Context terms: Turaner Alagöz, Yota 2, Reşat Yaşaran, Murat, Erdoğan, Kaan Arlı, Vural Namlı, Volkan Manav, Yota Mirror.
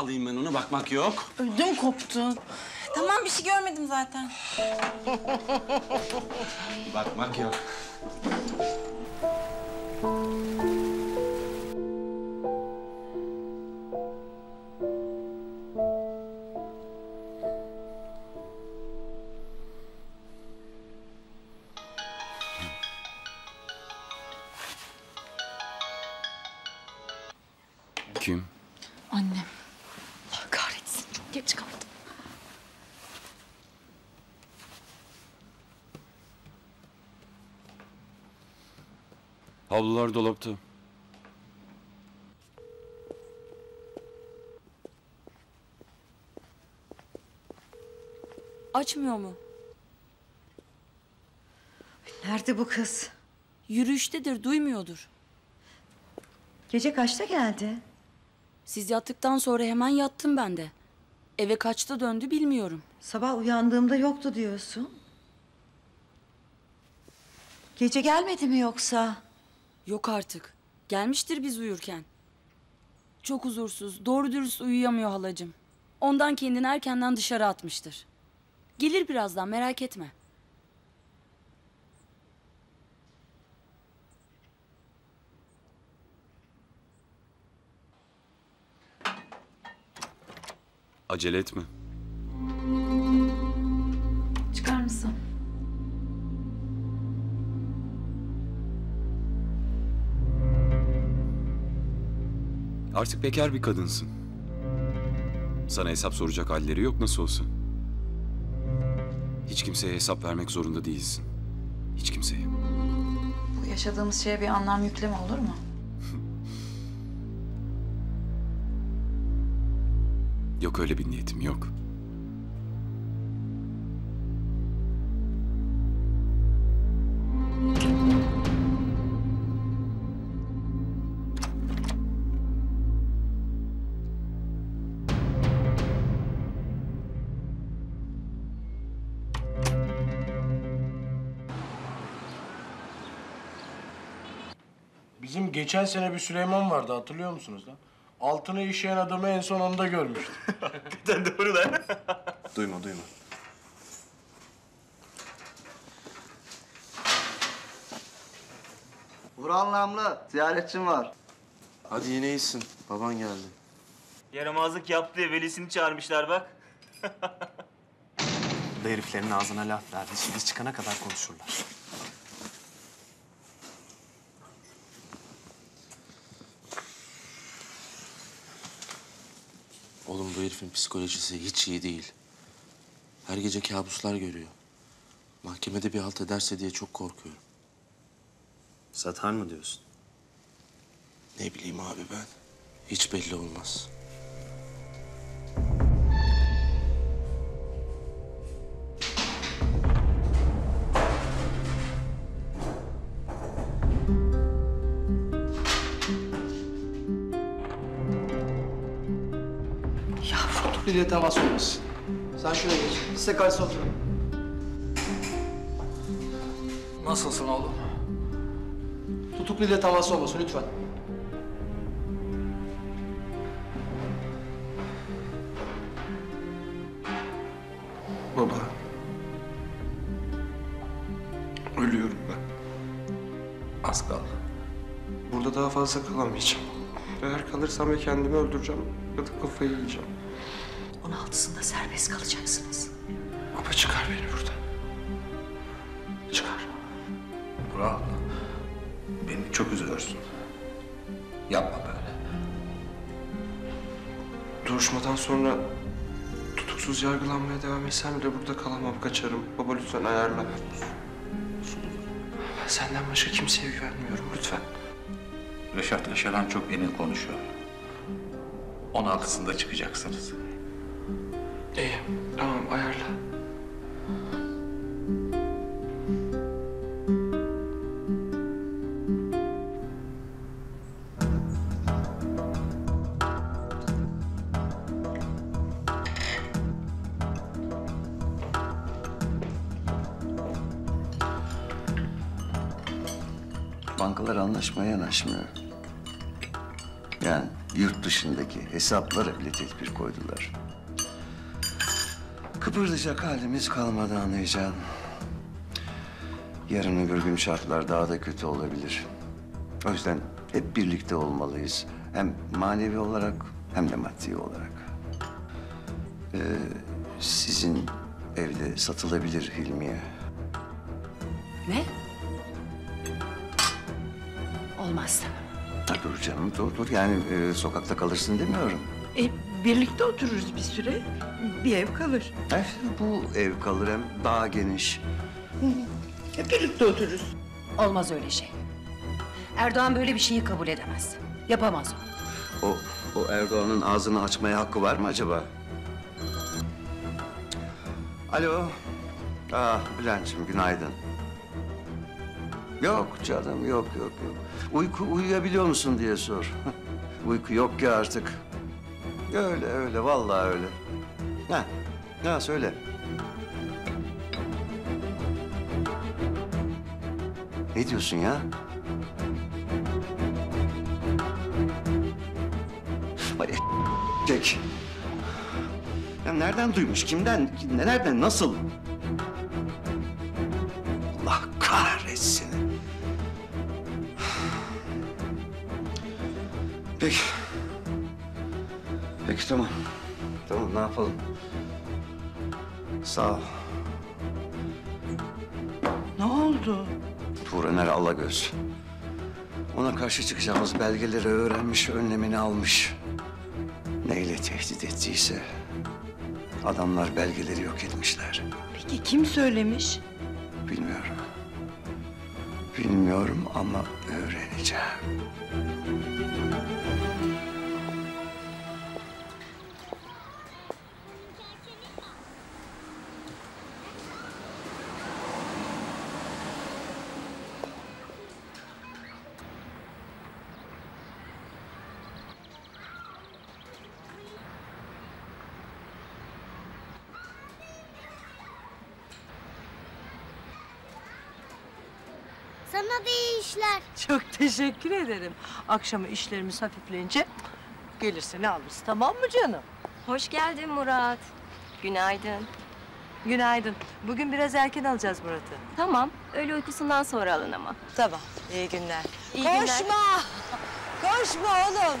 alayım ben onu, bakmak yok. Ödüm koptu. Tamam, bir şey görmedim zaten. Bakmak yok. Kim? Annem. Allah kahretsin, çok geç kaldım. Havlular dolapta. Açmıyor mu? Nerede bu kız? Yürüyüştedir, duymuyordur. Gece kaçta geldi? Siz yattıktan sonra hemen yattım ben de. Eve kaçta döndü bilmiyorum. Sabah uyandığımda yoktu diyorsun. Gece gelmedi mi yoksa? Yok artık. Gelmiştir biz uyurken. Çok huzursuz, doğru dürüst uyuyamıyor halacığım. Ondan kendini erkenden dışarı atmıştır. Gelir birazdan, merak etme. Acele etme. Çıkar mısın? Artık bekar bir kadınsın. Sana hesap soracak halleri yok nasıl olsa. Hiç kimseye hesap vermek zorunda değilsin. Hiç kimseye. Bu yaşadığımız şeye bir anlam yükleme, olur mu? Yok, öyle bir niyetim yok. Bizim geçen sene bir Süleyman vardı, hatırlıyor musunuz lan? Altına işeyen adamı en son onda görmüştüm. Hakikaten doğru lan. Duyma. Vural Namlı, ziyaretçim var. Hadi yine iyisin, baban geldi. Yaramazlık yaptı, velisini çağırmışlar bak. Bu da heriflerin ağzına laf verdi, şimdi biz çıkana kadar konuşurlar. Oğlum, bu herifin psikolojisi hiç iyi değil. Her gece kabuslar görüyor. Mahkemede bir halt ederse diye çok korkuyorum. Satar mı diyorsun? Ne bileyim abi ben. Hiç belli olmaz. Bile temas olmasın. Sen şuraya geç. Size karşı oturun. Nasılsın oğlum? Tutuklu ile temas olmasın lütfen. Baba. Ölüyorum ben. Az kaldı. Burada daha fazla kalamayacağım. Eğer kalırsam ve kendimi öldüreceğim ya da kafayı yiyeceğim. 16'sında serbest kalacaksınız. Baba, çıkar beni buradan. Çıkar. Burak, beni çok üzülürsün. Yapma böyle. Duruşmadan sonra tutuksuz yargılanmaya devam etsem bile burada kalamam, kaçarım. Baba, lütfen ayarla. Ben senden başka kimseye güvenmiyorum, lütfen. Reşat Yaşaran çok emin konuşuyor. 16'sında çıkacaksınız. İyi, tamam, ayarla. Bankalar anlaşmaya yanaşmıyor. Yani yurt dışındaki hesaplara bile tedbir koydular. Kıpırdayacak halimiz kalmadı anlayacağın. Yarın öbür gün şartlar daha da kötü olabilir. O yüzden hep birlikte olmalıyız. Hem manevi olarak hem de maddi olarak. Sizin evde satılabilir Hilmiye. Ne? Olmaz. Dur canım, dur. Yani sokakta kalırsın demiyorum. Birlikte otururuz bir süre. Bir ev kalır. Bu ev kalır hem daha geniş. Birlikte otururuz. Olmaz öyle şey. Erdoğan böyle bir şeyi kabul edemez. Yapamaz o. O Erdoğan'ın ağzını açmaya hakkı var mı acaba? Alo. Bülent'ciğim günaydın. Yok canım, yok. Uyuyabiliyor musun diye sor. Uyku yok ya artık. Öyle, vallahi öyle. Ha, söyle. Ne diyorsun ya? Ya nereden duymuş, kimden, nereden, nasıl? Allah kahretsin. Peki tamam. Tamam, ne yapalım? Sağ ol. Ne oldu? Turaner Alagöz. Ona karşı çıkacağımız belgeleri öğrenmiş, önlemini almış. Neyle tehdit ettiyse adamlar belgeleri yok etmişler. Peki kim söylemiş? Bilmiyorum. Bilmiyorum ama öğreneceğim. Sana da iyi işler. Çok teşekkür ederim. Akşama işlerimiz hafifleyince gelirsin alırız, tamam mı canım? Hoş geldin Murat. Günaydın. Günaydın. Bugün biraz erken alacağız Murat'ı. Tamam, öğle uykusundan sonra alın ama. Tamam, iyi günler. İyi günler. Koşma! Koşma oğlum!